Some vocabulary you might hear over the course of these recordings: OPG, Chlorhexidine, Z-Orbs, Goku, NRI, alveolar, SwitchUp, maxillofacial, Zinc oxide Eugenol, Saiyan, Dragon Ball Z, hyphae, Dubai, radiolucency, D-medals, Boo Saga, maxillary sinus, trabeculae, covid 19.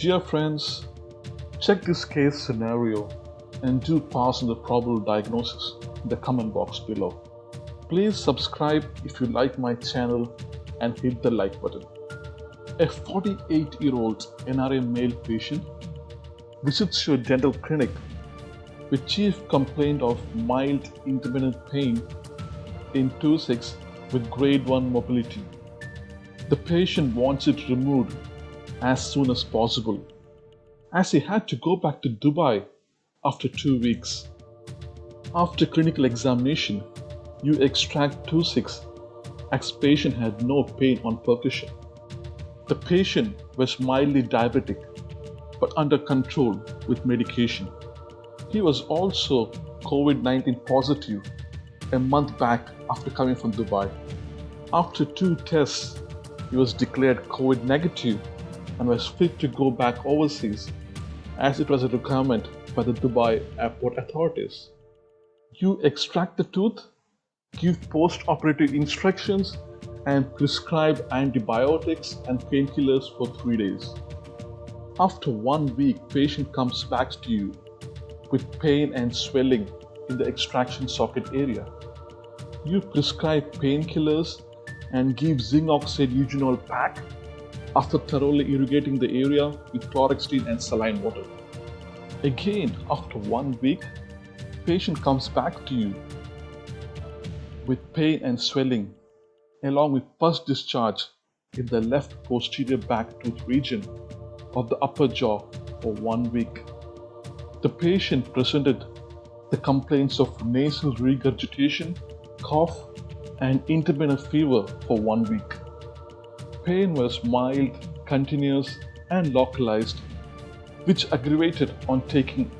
Dear friends, check this case scenario and do pass on the probable diagnosis in the comment box below. Please subscribe if you like my channel and hit the like button. A 48-year-old NRI male patient visits your dental clinic with chief complaint of mild intermittent pain in tooth 6 with grade 1 mobility. The patient wants it removed as soon as possible, as he had to go back to Dubai after 2 weeks. After clinical examination, you extract tooth 6 as patient had no pain on percussion. The patient was mildly diabetic but under control with medication. He was also COVID-19 positive a month back after coming from Dubai. After 2 tests, he was declared COVID negative and was fit to go back overseas, as it was a requirement by the Dubai airport authorities. You extract the tooth, give post-operative instructions and prescribe antibiotics and painkillers for 3 days. After 1 week, patient comes back to you with pain and swelling in the extraction socket area. You prescribe painkillers and give zinc oxide eugenol pack after thoroughly irrigating the area with chlorhexidine and saline water. Again, after 1 week, patient comes back to you with pain and swelling along with pus discharge in the left posterior back tooth region of the upper jaw for 1 week. The patient presented the complaints of nasal regurgitation, cough, and intermittent fever for 1 week. Pain was mild, continuous, and localized, which aggravated on taking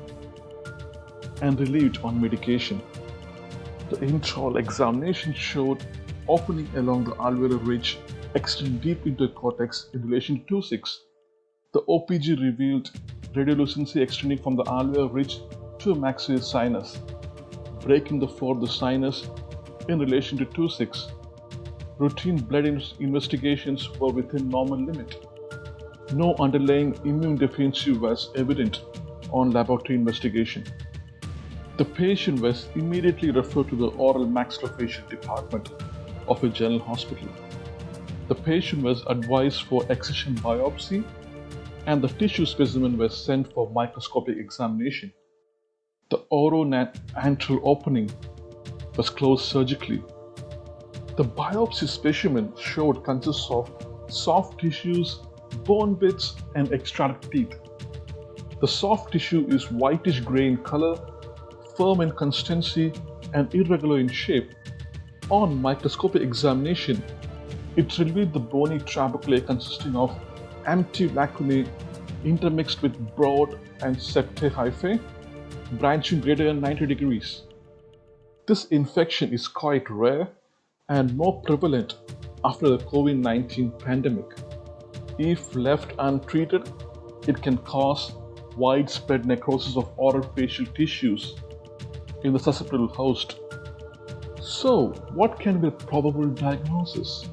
and relieved on medication. The intraoral examination showed opening along the alveolar ridge extending deep into the cortex in relation to tooth 6. The OPG revealed radiolucency extending from the alveolar ridge to a maxillary sinus, breaking the floor of the sinus in relation to tooth 6. Routine blood investigations were within normal limit. No underlying immune deficiency was evident on laboratory investigation. The patient was immediately referred to the oral maxillofacial department of a general hospital. The patient was advised for excision biopsy and the tissue specimen was sent for microscopic examination. The oronasal opening was closed surgically. The biopsy specimen showed consists of soft tissues, bone bits, and extract teeth. The soft tissue is whitish grey in color, firm in consistency, and irregular in shape. On microscopic examination, it revealed the bony trabeculae consisting of empty lacunae intermixed with broad and septae hyphae, branching greater than 90 degrees. This infection is quite rare and more prevalent after the COVID-19 pandemic. If left untreated, it can cause widespread necrosis of oral facial tissues in the susceptible host. So, what can be a probable diagnosis?